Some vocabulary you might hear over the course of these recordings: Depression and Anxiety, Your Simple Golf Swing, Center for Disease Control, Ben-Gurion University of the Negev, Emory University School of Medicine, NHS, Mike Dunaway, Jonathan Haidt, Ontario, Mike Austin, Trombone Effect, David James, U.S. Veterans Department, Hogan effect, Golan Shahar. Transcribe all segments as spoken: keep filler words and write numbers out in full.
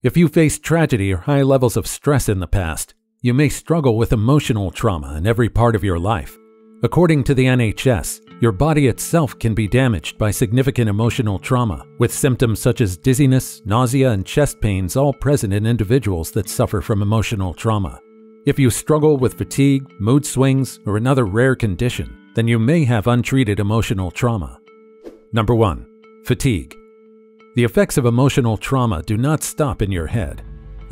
If you faced tragedy or high levels of stress in the past, you may struggle with emotional trauma in every part of your life. According to the N H S, your body itself can be damaged by significant emotional trauma, with symptoms such as dizziness, nausea, and chest pains all present in individuals that suffer from emotional trauma. If you struggle with fatigue, mood swings, or another rare condition, then you may have untreated emotional trauma. Number one. Fatigue. The effects of emotional trauma do not stop in your head.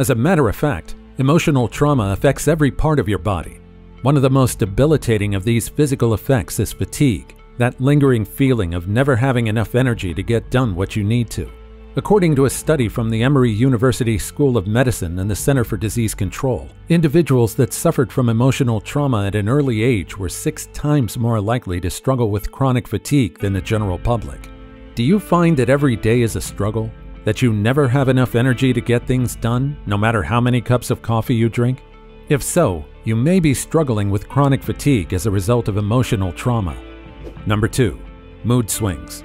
As a matter of fact, emotional trauma affects every part of your body. One of the most debilitating of these physical effects is fatigue, that lingering feeling of never having enough energy to get done what you need to. According to a study from the Emory University School of Medicine and the Center for Disease Control, individuals that suffered from emotional trauma at an early age were six times more likely to struggle with chronic fatigue than the general public. Do you find that every day is a struggle? That you never have enough energy to get things done, no matter how many cups of coffee you drink? If so, you may be struggling with chronic fatigue as a result of emotional trauma. Number two. Mood swings.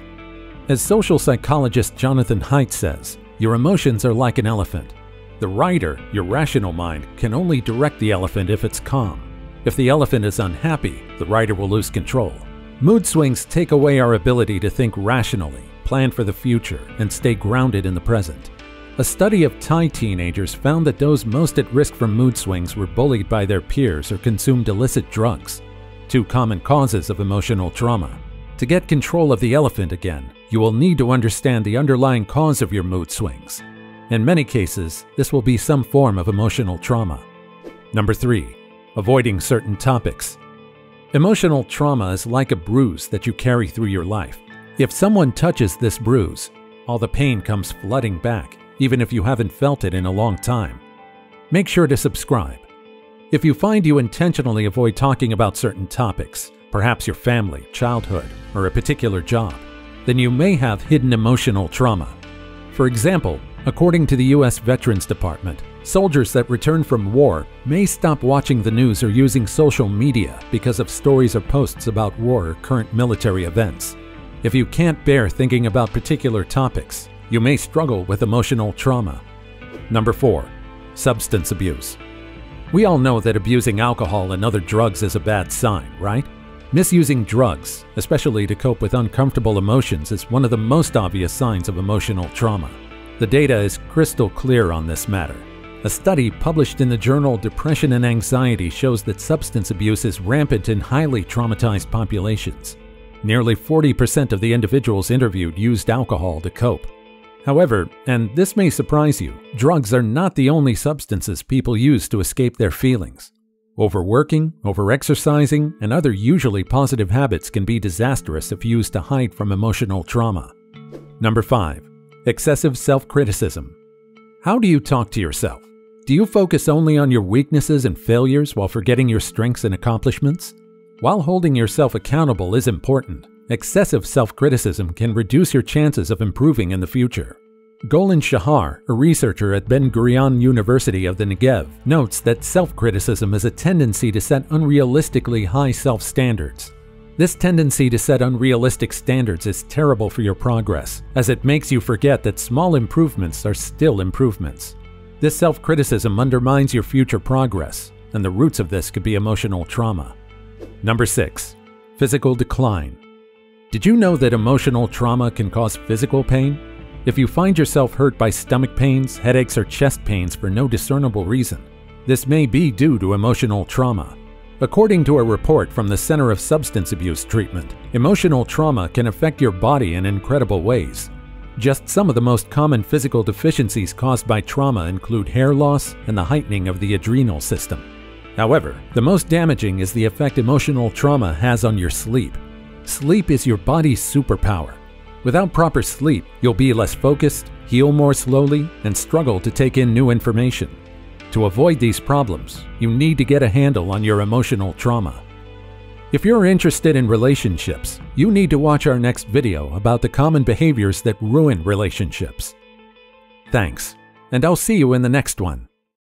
As social psychologist Jonathan Haidt says, your emotions are like an elephant. The rider, your rational mind, can only direct the elephant if it's calm. If the elephant is unhappy, the rider will lose control. Mood swings take away our ability to think rationally, plan for the future, and stay grounded in the present. A study of Thai teenagers found that those most at risk for mood swings were bullied by their peers or consumed illicit drugs, two common causes of emotional trauma. To get control of the elephant again, you will need to understand the underlying cause of your mood swings. In many cases, this will be some form of emotional trauma. Number three. Avoiding certain topics. Emotional trauma is like a bruise that you carry through your life. If someone touches this bruise, all the pain comes flooding back, even if you haven't felt it in a long time. Make sure to subscribe. If you find you intentionally avoid talking about certain topics, perhaps your family, childhood, or a particular job, then you may have hidden emotional trauma. For example, according to the U S Veterans Department, soldiers that return from war may stop watching the news or using social media because of stories or posts about war or current military events. If you can't bear thinking about particular topics, you may struggle with emotional trauma. Number four. Substance abuse. We all know that abusing alcohol and other drugs is a bad sign, right? Misusing drugs, especially to cope with uncomfortable emotions, is one of the most obvious signs of emotional trauma. The data is crystal clear on this matter. A study published in the journal Depression and Anxiety shows that substance abuse is rampant in highly traumatized populations. Nearly forty percent of the individuals interviewed used alcohol to cope. However, and this may surprise you, drugs are not the only substances people use to escape their feelings. Overworking, overexercising, and other usually positive habits can be disastrous if used to hide from emotional trauma. Number five. Excessive self-criticism. How do you talk to yourself? Do you focus only on your weaknesses and failures while forgetting your strengths and accomplishments? While holding yourself accountable is important, excessive self-criticism can reduce your chances of improving in the future. Golan Shahar, a researcher at Ben-Gurion University of the Negev, notes that self-criticism is a tendency to set unrealistically high self-standards. This tendency to set unrealistic standards is terrible for your progress, as it makes you forget that small improvements are still improvements. This self-criticism undermines your future progress, and the roots of this could be emotional trauma. Number six. Physical decline. Did you know that emotional trauma can cause physical pain? If you find yourself hurt by stomach pains, headaches, or chest pains for no discernible reason, this may be due to emotional trauma. According to a report from the Center for Substance Abuse Treatment, emotional trauma can affect your body in incredible ways. Just some of the most common physical deficiencies caused by trauma include hair loss and the heightening of the adrenal system. However, the most damaging is the effect emotional trauma has on your sleep. Sleep is your body's superpower. Without proper sleep, you'll be less focused, heal more slowly, and struggle to take in new information. To avoid these problems, you need to get a handle on your emotional trauma. If you're interested in relationships, you need to watch our next video about the common behaviors that ruin relationships. Thanks, and I'll see you in the next one.